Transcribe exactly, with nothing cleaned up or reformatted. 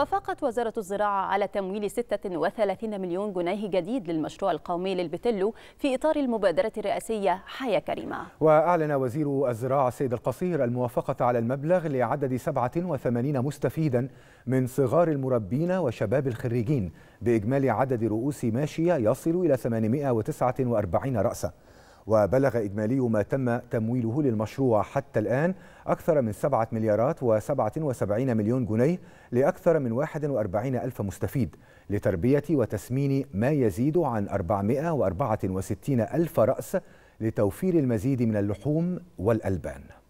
وافقت وزارة الزراعة على تمويل ستة وثلاثين مليون جنيه جديد للمشروع القومي للبتلو في إطار المبادرة الرئاسية حياة كريمة. وأعلن وزير الزراعة السيد القصير الموافقة على المبلغ لعدد سبعة وثمانين مستفيدا من صغار المربين وشباب الخريجين، بإجمالي عدد رؤوس ماشية يصل إلى ثمانمئة وتسعة وأربعين رأسا. وبلغ إجمالي ما تم تمويله للمشروع حتى الآن أكثر من سبعة مليارات وسبعة وسبعين مليون جنيه لأكثر من واحد وأربعين ألف مستفيد لتربية وتسمين ما يزيد عن أربعمئة وأربعة وستين ألف رأس لتوفير المزيد من اللحوم والألبان.